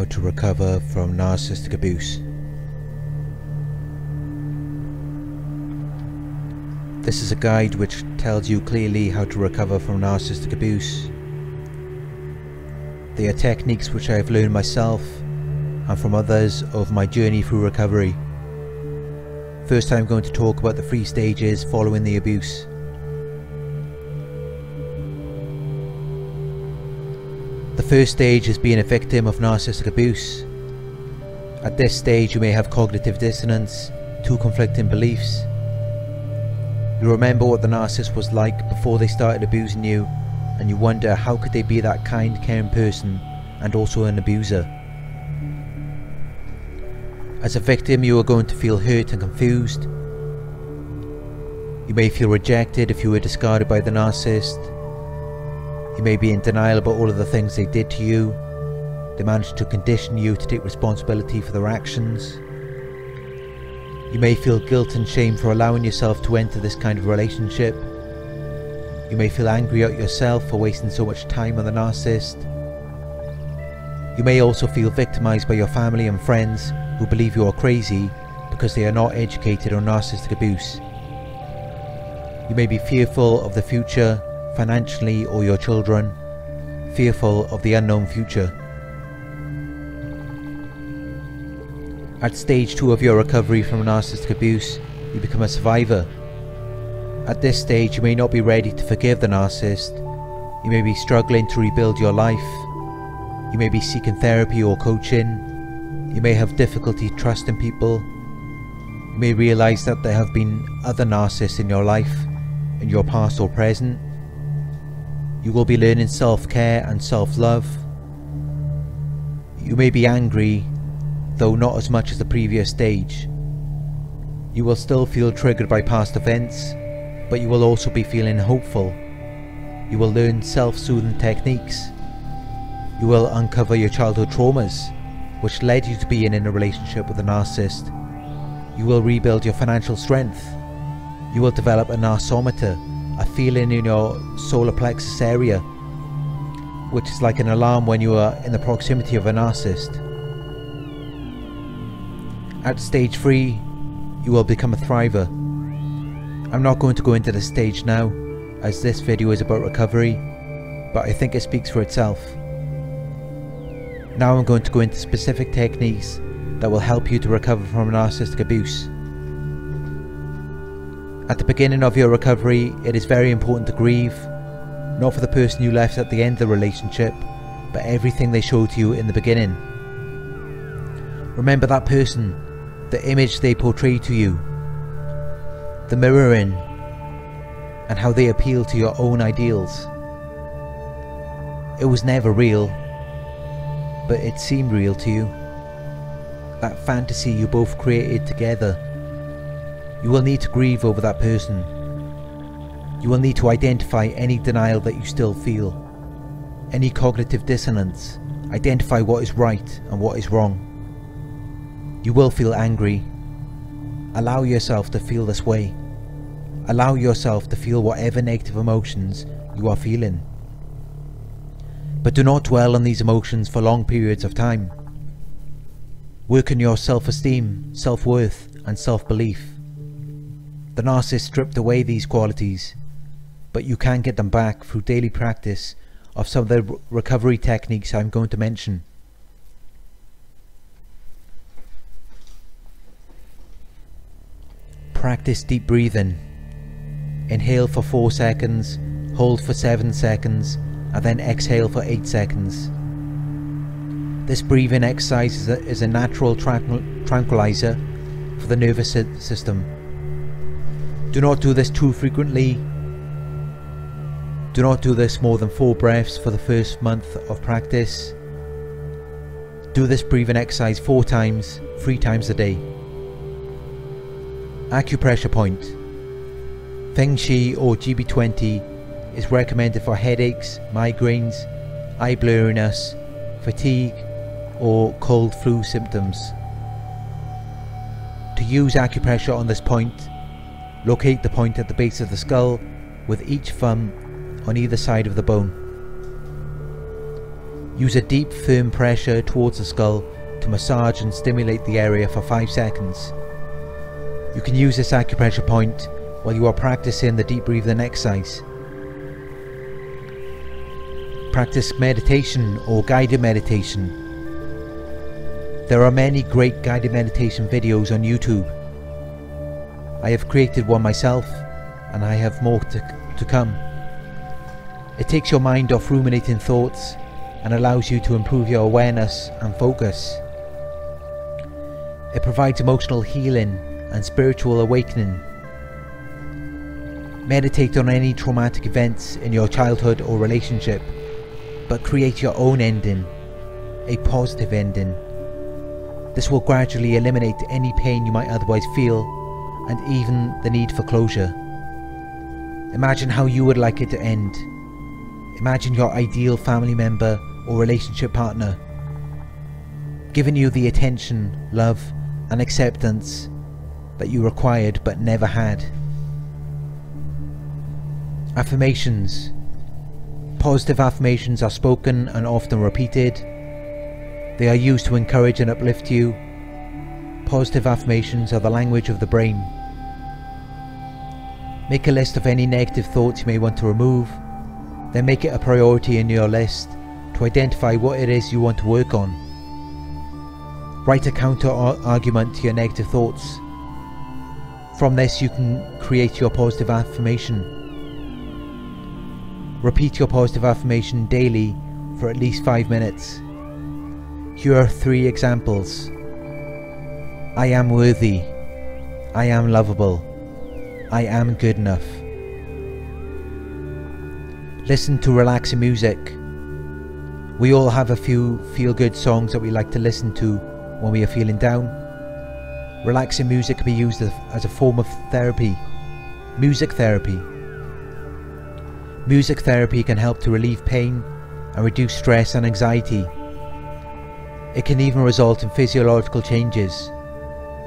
how to recover from narcissistic abuse. This is a guide which tells you clearly how to recover from narcissistic abuse. They are techniques which I have learned myself and from others of my journey through recovery. First, I'm going to talk about the 3 stages following the abuse. The first stage is being a victim of narcissistic abuse. At this stage, you may have cognitive dissonance, 2 conflicting beliefs. You remember what the narcissist was like before they started abusing you, and you wonder how could they be that kind, caring person and also an abuser. As a victim, you are going to feel hurt and confused. You may feel rejected if you were discarded by the narcissist. You may be in denial about all of the things they did to you. They managed to condition you to take responsibility for their actions. You may feel guilt and shame for allowing yourself to enter this kind of relationship. You may feel angry at yourself for wasting so much time on the narcissist. You may also feel victimized by your family and friends who believe you are crazy because they are not educated on narcissistic abuse. You may be fearful of the future, financially or your children, fearful of the unknown future. At stage 2 of your recovery from narcissistic abuse, you become a survivor. At this stage, you may not be ready to forgive the narcissist. You may be struggling to rebuild your life. You may be seeking therapy or coaching. You may have difficulty trusting people. You may realize that there have been other narcissists in your life, in your past or present. You will be learning self-care and self-love. You may be angry, though not as much as the previous stage. You will still feel triggered by past events, but you will also be feeling hopeful. You will learn self-soothing techniques. You will uncover your childhood traumas, which led you to being in a relationship with a narcissist. You will rebuild your financial strength. You will develop a narcometer, a feeling in your solar plexus area, which is like an alarm when you are in the proximity of a narcissist. At stage 3, you will become a thriver. I'm not going to go into this stage now, as this video is about recovery, but I think it speaks for itself. Now I'm going to go into specific techniques that will help you to recover from narcissistic abuse. At the beginning of your recovery, it is very important to grieve, not for the person you left at the end of the relationship, but everything they showed you in the beginning. Remember that person, the image they portray to you, the mirroring, and how they appeal to your own ideals. It was never real, but it seemed real to you. That fantasy you both created together. You will need to grieve over that person. You will need to identify any denial that you still feel, any cognitive dissonance. Identify what is right and what is wrong. You will feel angry. Allow yourself to feel this way. Allow yourself to feel whatever negative emotions you are feeling. But do not dwell on these emotions for long periods of time. Work on your self-esteem, self-worth, and self-belief. The narcissist stripped away these qualities, but you can get them back through daily practice of some of the recovery techniques I'm going to mention. Practice deep breathing. Inhale for 4 seconds, hold for 7 seconds, and then exhale for 8 seconds. This breathing exercise is a natural tranquilizer for the nervous system. Do not do this too frequently. Do not do this more than 4 breaths for the first month of practice. Do this breathing exercise 4 times, 3 times a day. Acupressure point. Fengchi or GB20 is recommended for headaches, migraines, eye blurriness, fatigue or cold flu symptoms. To use acupressure on this point, locate the point at the base of the skull with each thumb on either side of the bone. Use a deep, firm pressure towards the skull to massage and stimulate the area for 5 seconds. You can use this acupressure point while you are practicing the deep breathing exercise. Practice meditation or guided meditation. There are many great guided meditation videos on YouTube. I have created one myself and I have more to come. It takes your mind off ruminating thoughts and allows you to improve your awareness and focus. It provides emotional healing and spiritual awakening. Meditate on any traumatic events in your childhood or relationship, but create your own ending, a positive ending. This will gradually eliminate any pain you might otherwise feel, and even the need for closure. Imagine how you would like it to end. Imagine your ideal family member or relationship partner, giving you the attention, love and acceptance that you required but never had. Affirmations. Positive affirmations are spoken and often repeated. They are used to encourage and uplift you. Positive affirmations are the language of the brain. Make a list of any negative thoughts you may want to remove. Then make it a priority in your list to identify what it is you want to work on. Write a counter argument to your negative thoughts. From this you can create your positive affirmation. Repeat your positive affirmation daily for at least 5 minutes. Here are 3 examples. I am worthy. I am lovable. I am good enough. Listen to relaxing music. We all have a few feel-good songs that we like to listen to when we are feeling down. Relaxing music can be used as a form of therapy. Music therapy. Music therapy can help to relieve pain and reduce stress and anxiety. It can even result in physiological changes,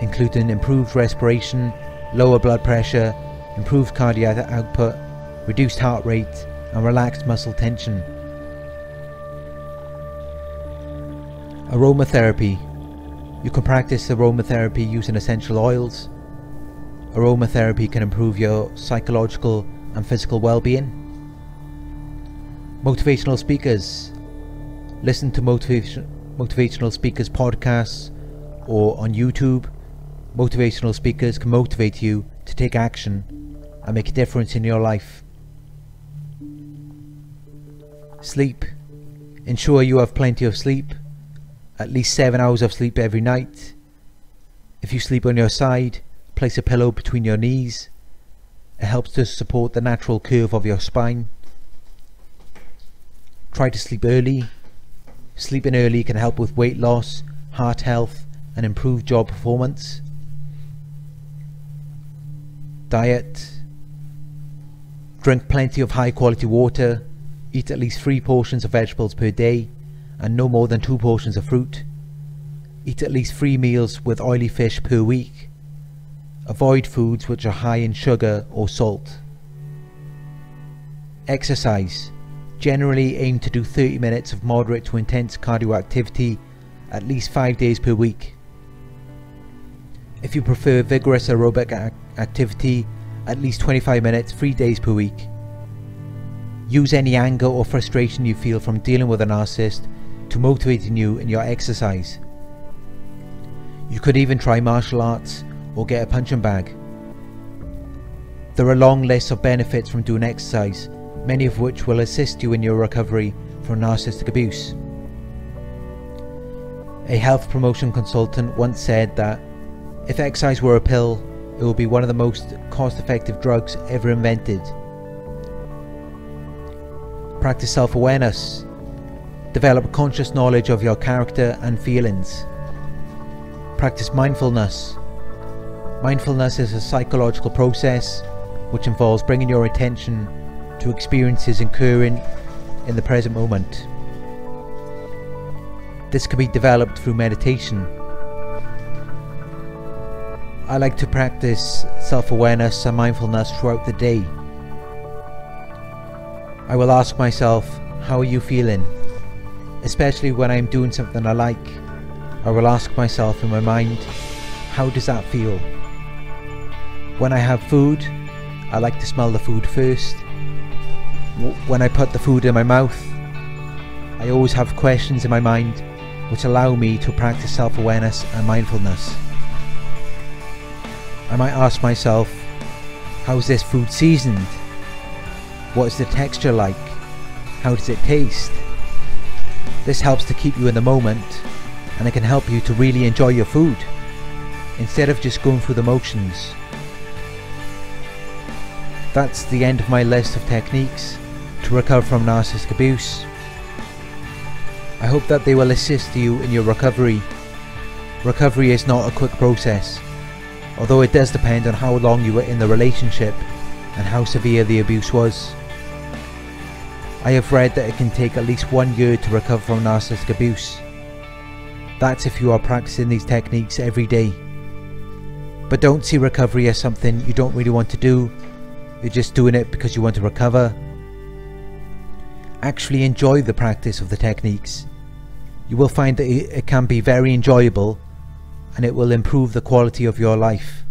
including improved respiration, lower blood pressure, improved cardiac output, reduced heart rate, and relaxed muscle tension. Aromatherapy. You can practice aromatherapy using essential oils. Aromatherapy can improve your psychological and physical well-being. Motivational speakers. Listen to motivational speakers podcasts or on YouTube. Motivational speakers can motivate you to take action and make a difference in your life. Sleep. Ensure you have plenty of sleep, at least 7 hours of sleep every night. If you sleep on your side, place a pillow between your knees. It helps to support the natural curve of your spine. Try to sleep early. Sleeping early can help with weight loss, heart health and improved job performance. Diet. Drink plenty of high quality water. Eat at least 3 portions of vegetables per day and no more than 2 portions of fruit. Eat at least 3 meals with oily fish per week. Avoid foods which are high in sugar or salt. Exercise. Generally aim to do 30 minutes of moderate to intense cardio activity at least 5 days per week. If you prefer vigorous aerobic activity, at least 25 minutes 3 days per week. Use any anger or frustration you feel from dealing with a narcissist to motivating you in your exercise. You could even try martial arts or get a punching bag. There are long lists of benefits from doing exercise, many of which will assist you in your recovery from narcissistic abuse. A health promotion consultant once said that if exercise were a pill, it would be one of the most cost-effective drugs ever invented. Practice self-awareness. Develop conscious knowledge of your character and feelings. Practice mindfulness. Mindfulness is a psychological process which involves bringing your attention to experiences occurring in the present moment. This can be developed through meditation. I like to practice self-awareness and mindfulness throughout the day. I will ask myself, how are you feeling? especially when I'm doing something I like. I will ask myself in my mind, how does that feel? When I have food, I like to smell the food first. When I put the food in my mouth, I always have questions in my mind which allow me to practice self-awareness and mindfulness. I might ask myself, how is this food seasoned? What is the texture like? How does it taste? This helps to keep you in the moment, and it can help you to really enjoy your food instead of just going through the motions. That's the end of my list of techniques to recover from narcissistic abuse. I hope that they will assist you in your recovery. Recovery is not a quick process, although it does depend on how long you were in the relationship and how severe the abuse was. I have read that it can take at least 1 year to recover from narcissistic abuse. That's if you are practicing these techniques every day. But don't see recovery as something you don't really want to do. You're just doing it because you want to recover. Actually enjoy the practice of the techniques. You will find that it can be very enjoyable, and it will improve the quality of your life.